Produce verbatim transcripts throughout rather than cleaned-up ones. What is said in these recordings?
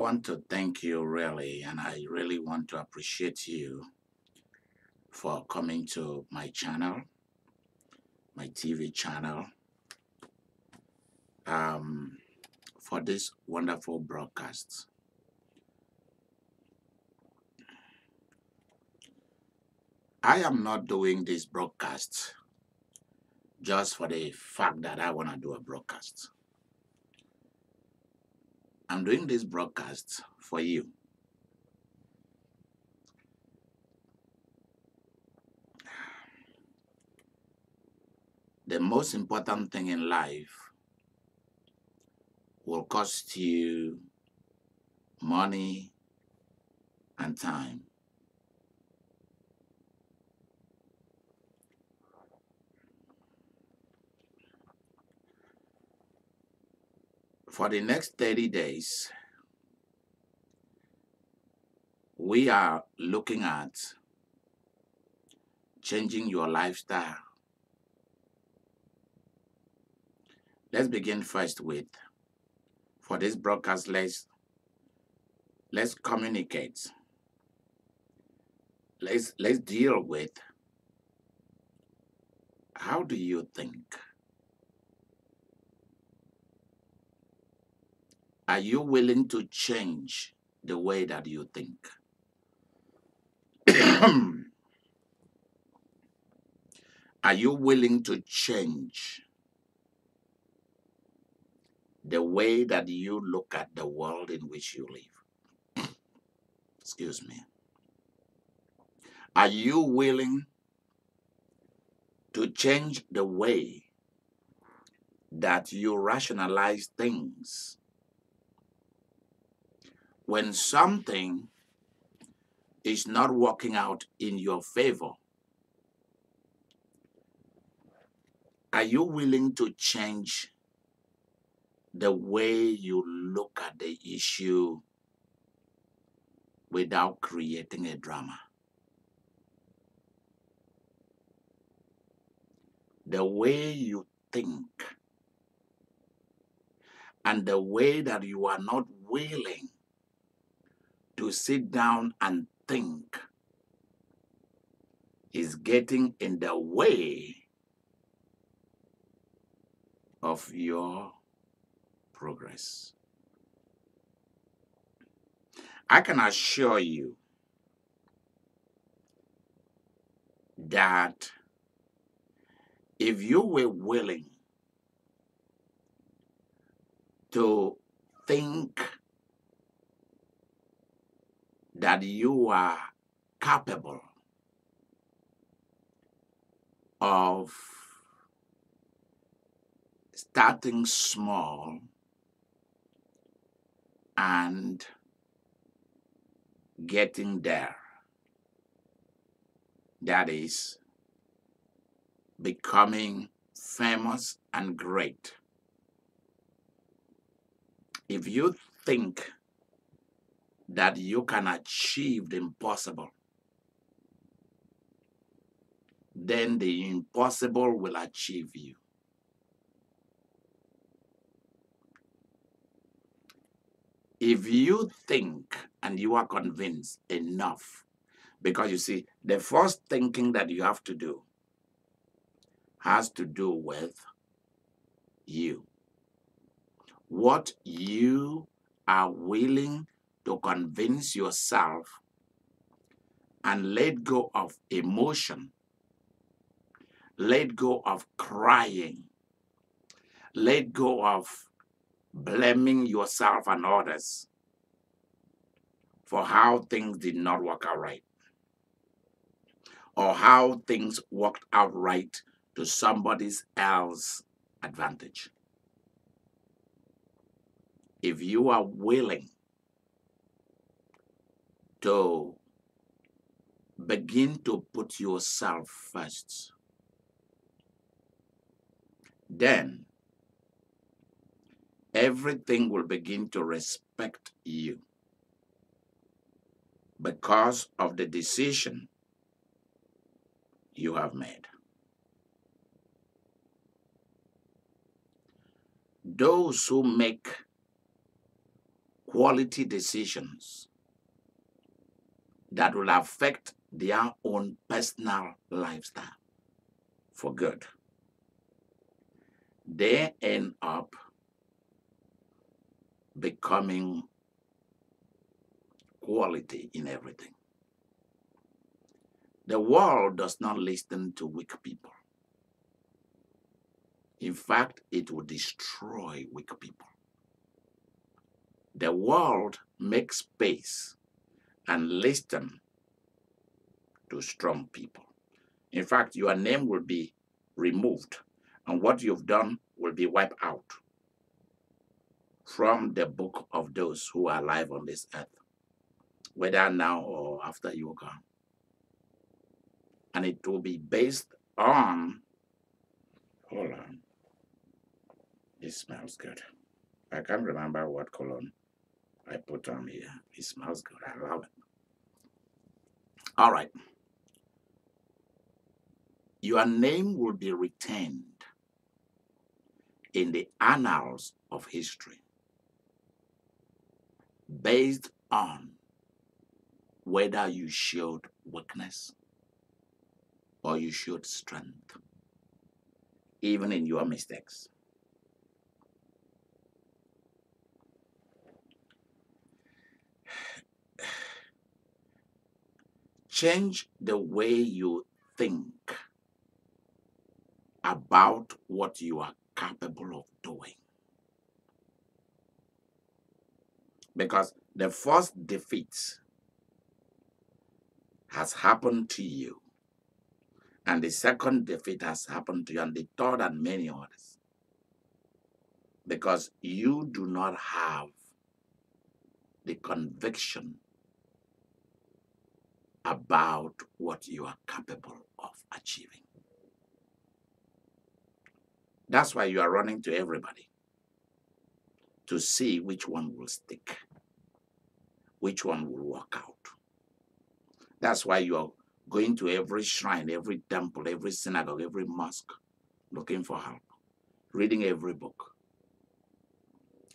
want to thank you really, and I really want to appreciate you for coming to my channel, my T V channel, um, for this wonderful broadcast. I am not doing this broadcast just for the fact that I want to do a broadcast. I'm doing this broadcast for you. The most important thing in life will cost you money and time. For the next thirty days, we are looking at changing your lifestyle. Let's begin first with, for this broadcast, let's, let's communicate. Let's, let's deal with, how do you think? Are you willing to change the way that you think? Are you willing to change the way that you look at the world in which you live? Excuse me. Are you willing to change the way that you rationalize things? When something is not working out in your favor, are you willing to change the way you look at the issue without creating a drama? The way you think and the way that you are not willing to sit down and think is getting in the way of your progress. I can assure you that if you were willing to think that you are capable of starting small and getting there. That is, becoming famous and great. If you think that you can achieve the impossible, then the impossible will achieve you. If you think and you are convinced enough, because you see, the first thinking that you have to do has to do with you. What you are willing to convince yourself and let go of emotion, let go of crying, let go of blaming yourself and others for how things did not work out right, or how things worked out right to somebody else's advantage. If you are willing to begin to put yourself first, then everything will begin to respect you because of the decision you have made. Those who make quality decisions that will affect their own personal lifestyle for good, they end up becoming quality in everything. The world does not listen to weak people. In fact, it will destroy weak people. The world makes space and listens to strong people. In fact, your name will be removed and what you've done will be wiped out from the book of those who are alive on this earth, whether now or after you are gone. And it will be based on, hold on, this smells good. I can't remember what cologne I put on here. It smells good, I love it. All right. Your name will be retained in the annals of history based on whether you showed weakness or you showed strength, even in your mistakes. Change the way you think about what you are capable of doing. Because the first defeat has happened to you, and the second defeat has happened to you, and the third and many others. Because you do not have the conviction about what you are capable of achieving. That's why you are running to everybody to see which one will stick, which one will work out. That's why you are going to every shrine, every temple, every synagogue, every mosque, looking for help, reading every book.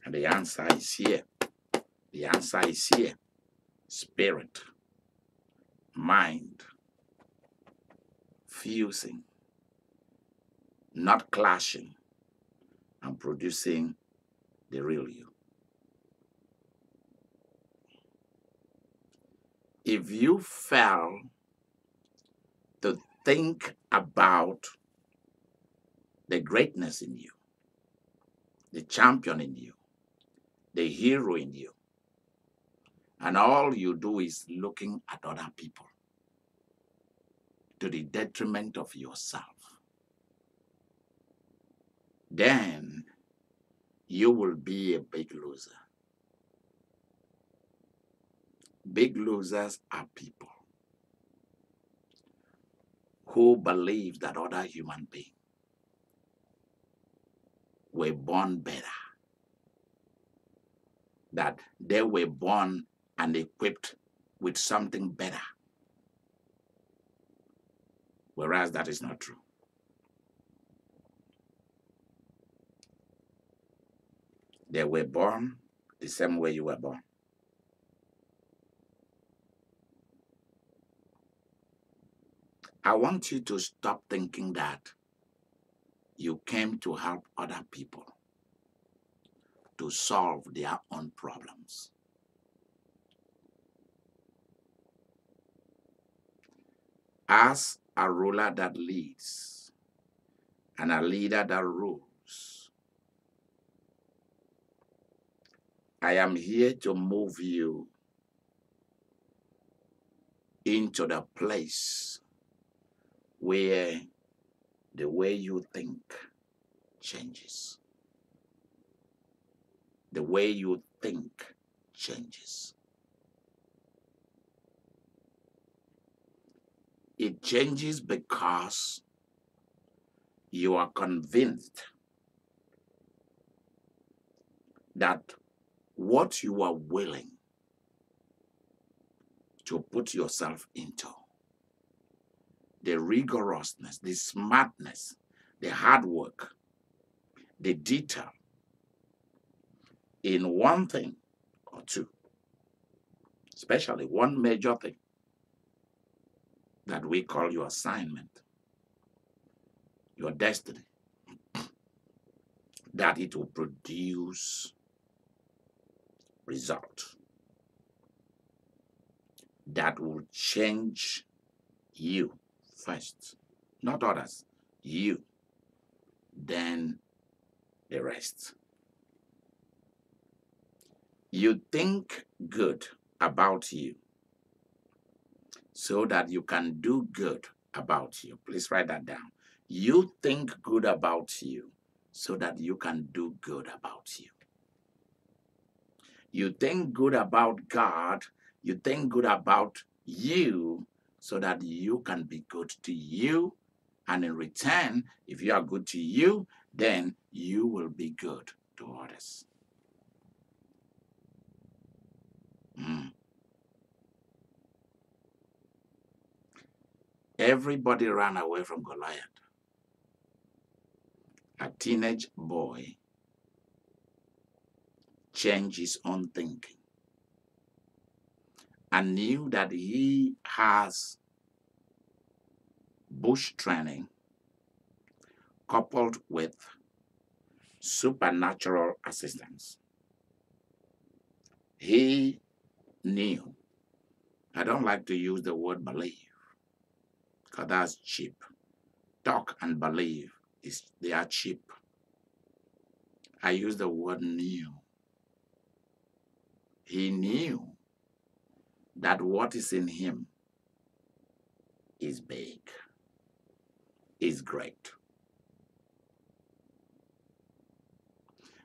And the answer is here. The answer is here. Spirit, mind, fusing, not clashing, and producing the real you. If you fail to think about the greatness in you, the champion in you, the hero in you, and all you do is looking at other people to the detriment of yourself, then you will be a big loser. Big losers are people who believe that other human beings were born better, that they were born and equipped with something better, whereas that is not true. They were born the same way you were born. I want you to stop thinking that you came to help other people to solve their own problems. As a ruler that leads and a leader that rules, I am here to move you into the place where the way you think changes. The way you think changes. It changes because you are convinced that what you are willing to put yourself into, the rigorousness, the smartness, the hard work, the detail in one thing or two. Especially one major thing that we call your assignment, your destiny, that it will produce result that will change you first, not others, you, then the rest. You think good about you so that you can do good about you. Please write that down. You think good about you so that you can do good about you. You think good about God. You think good about you so that you can be good to you. And in return, if you are good to you, then you will be good to others. Mm. Everybody ran away from Goliath. A teenage boy changed his own thinking and knew that he has bush training coupled with supernatural assistance. He knew. I don't like to use the word believe, because that's cheap. Talk and believe, is they are cheap. I use the word knew. He knew that what is in him is big, is great.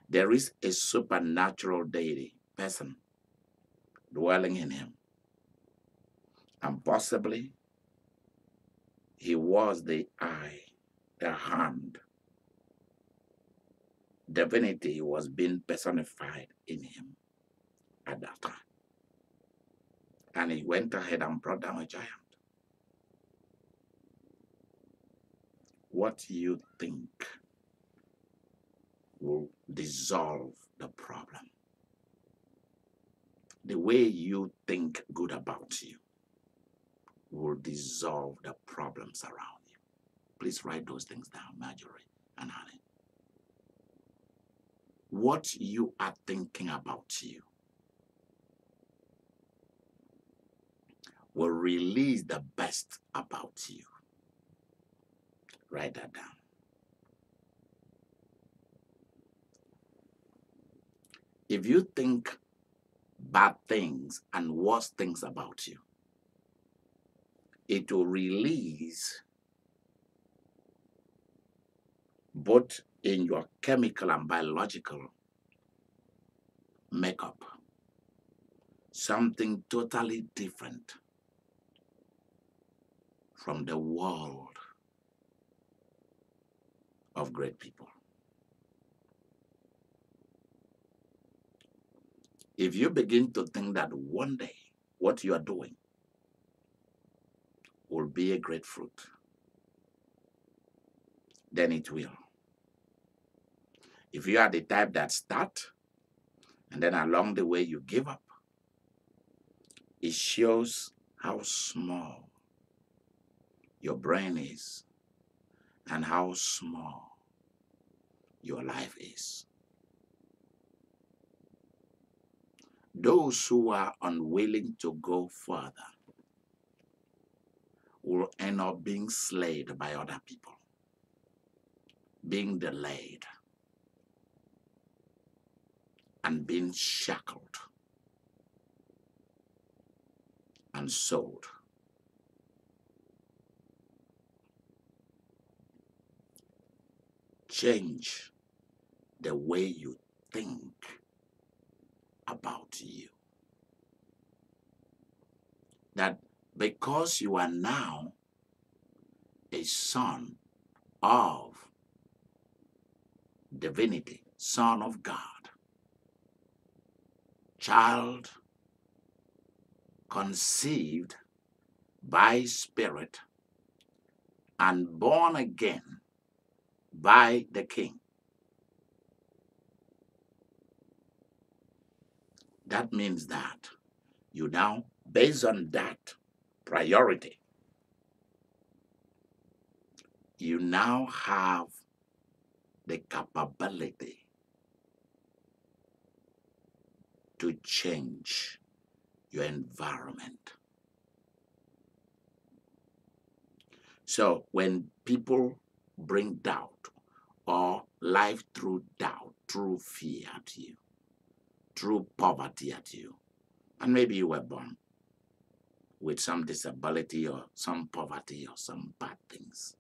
There is a supernatural deity, person, dwelling in him. And possibly he was the eye, the hand. Divinity was being personified in him at that time. And he went ahead and brought down a giant. What you think will dissolve the problem. The way you think good about you will dissolve the problems around you. Please write those things down, Marjorie and Honey. What you are thinking about you will release the best about you. Write that down. If you think bad things and worse things about you, it will release both in your chemical and biological makeup something totally different from the world of great people. If you begin to think that one day what you are doing will be a great fruit, then it will. If you are the type that starts and then along the way you give up, it shows how small your brain is and how small your life is. Those who are unwilling to go further will end up being slayed by other people, being delayed, and being shackled and sold. Change the way you think about you. That because you are now a son of divinity, son of God, child conceived by Spirit and born again by the King. That means that you now, based on that priority, you now have the capability to change your environment. So when people bring doubt or life through doubt, through fear at you, through poverty at you, and maybe you were born with some disability or some poverty or some bad things,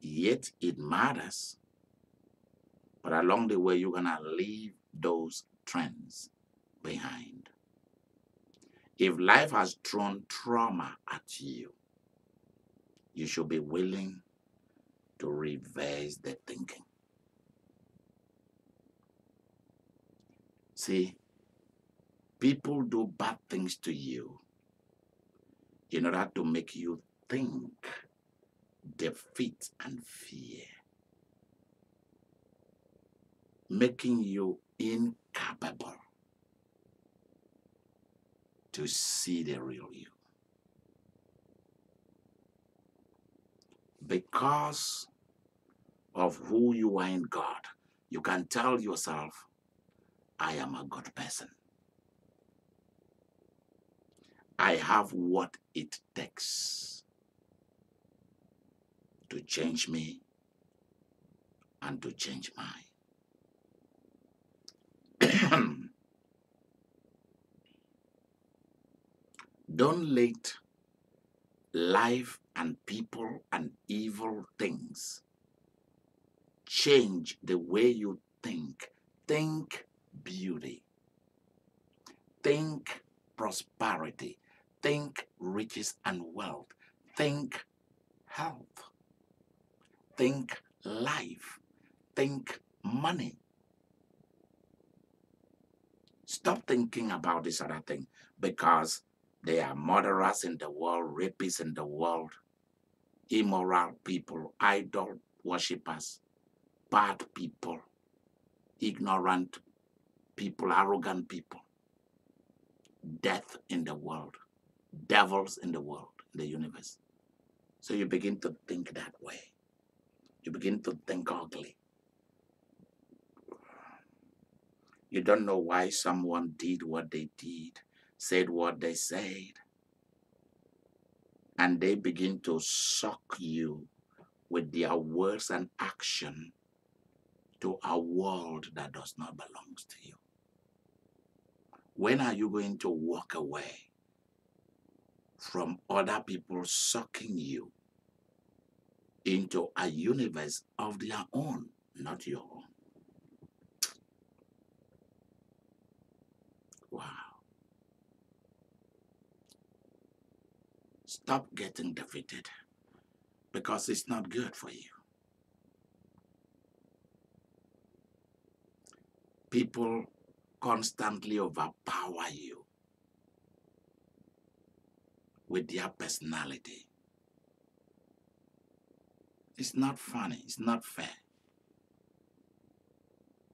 yet it matters. But along the way, you're going to leave those trends behind. If life has thrown trauma at you, you should be willing to reverse the thinking. See, people do bad things to you in order to make you think defeat and fear, making you incapable to see the real you. Because of who you are in God, you can tell yourself, I am a good person. I have what it takes to change me and to change mine. Don't let life and people and evil things change the way you think. Think beauty. Think prosperity. Think riches and wealth. Think health. Think life. Think money. Stop thinking about this other thing, because there are murderers in the world, rapists in the world, immoral people, idol worshippers, bad people, ignorant people, arrogant people, death in the world, devils in the world, in the universe. So you begin to think that way. You begin to think ugly. You don't know why someone did what they did, said what they said. And they begin to suck you with their words and action to a world that does not belong to you. When are you going to walk away from other people sucking you into a universe of their own, not your own? Wow. Stop getting defeated, because it's not good for you. People constantly overpower you with their personality. It's not funny. It's not fair.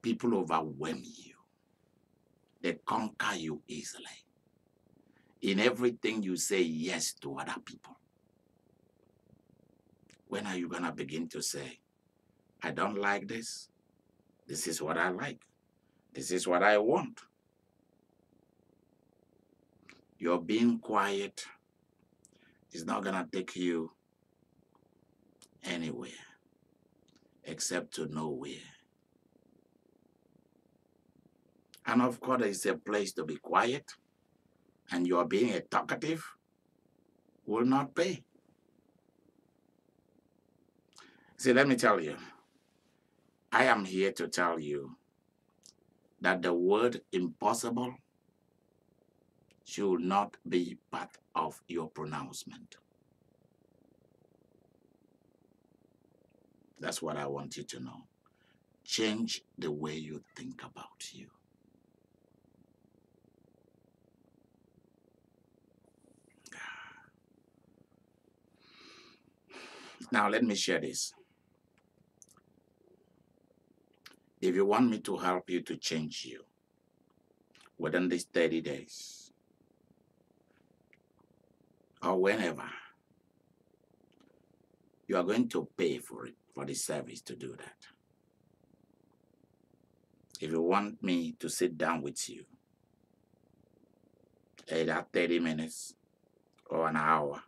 People overwhelm you. They conquer you easily. In everything you say yes to other people. When are you going to begin to say, I don't like this. This is what I like. This is what I want. Your being quiet is not going to take you anywhere except to nowhere. And of course, it's a place to be quiet, and your being a talkative will not pay. See, let me tell you, I am here to tell you that the word impossible should not be part of your pronouncement. That's what I want you to know. Change the way you think about you. Now, let me share this. If you want me to help you to change you, within these thirty days or whenever, you are going to pay for it, for the service to do that. If you want me to sit down with you, either thirty minutes or an hour,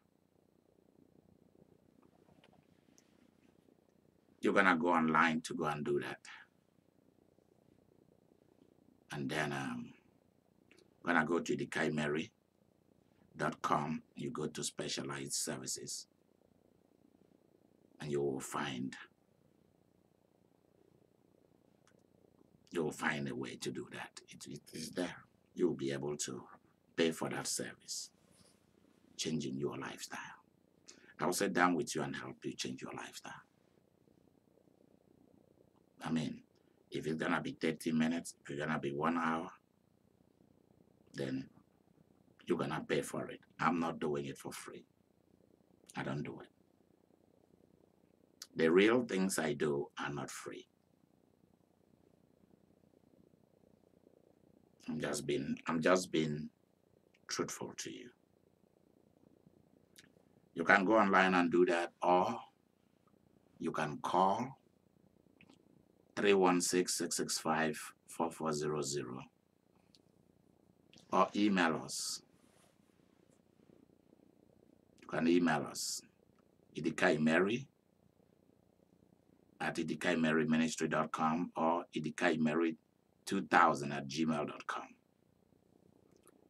you're going to go online to go and do that. And then um, I'm going to go to idika imeri dot com. You go to specialized services, and you will find you will find a way to do that. It, it is there. You'll be able to pay for that service, changing your lifestyle. I will sit down with you and help you change your lifestyle. I mean, if it's going to be thirty minutes, if it's going to be one hour, then you're going to pay for it. I'm not doing it for free. I don't do it. The real things I do are not free. I'm just being, I'm just being truthful to you. You can go online and do that, or you can call three one six, six six five, four four zero zero or email us. You can email us idika imeri at idika imeri ministry dot com or idika imeri two thousand at gmail dot com.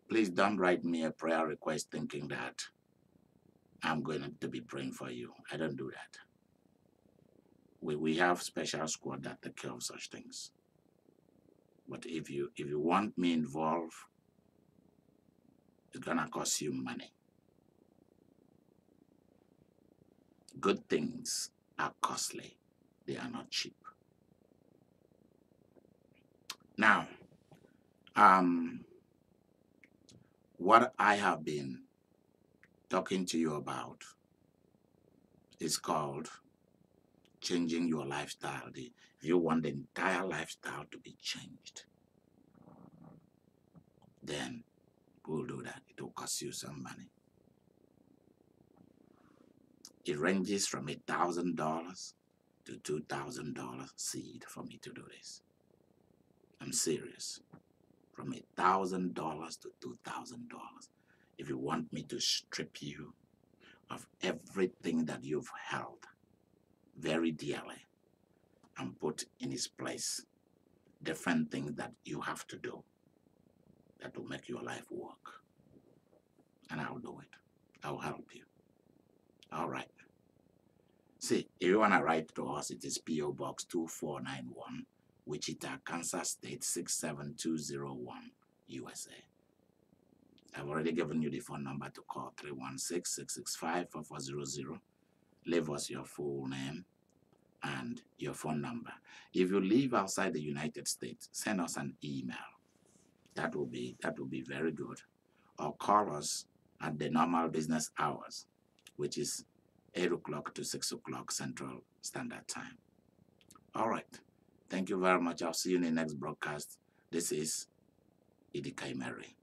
Please don't write me a prayer request thinking that I'm going to be praying for you. I don't do that. We, we have special squad that take care of such things. But if you, if you want me involved, it's going to cost you money. Good things are costly. They are not cheap. Now, um, what I have been talking to you about is called changing your lifestyle. If you want the entire lifestyle to be changed, then we'll do that. It will cost you some money. It ranges from one thousand dollars to two thousand dollars seed for me to do this. I'm serious. From one thousand dollars to two thousand dollars. If you want me to strip you of everything that you've held very dearly and put in its place different things that you have to do that will make your life work. And I'll do it. I'll help you. All right. See, if you want to write to us, it is P O Box two four nine one, Wichita, Kansas State six seven two zero one, U S A. I've already given you the phone number to call, three one six, six six five, four four zero zero. Leave us your full name and your phone number. If you live outside the United States, send us an email. That will be, that will be very good. Or call us at the normal business hours, which is eight o'clock to six o'clock Central Standard Time. All right. Thank you very much. I'll see you in the next broadcast. This is Idika Imeri.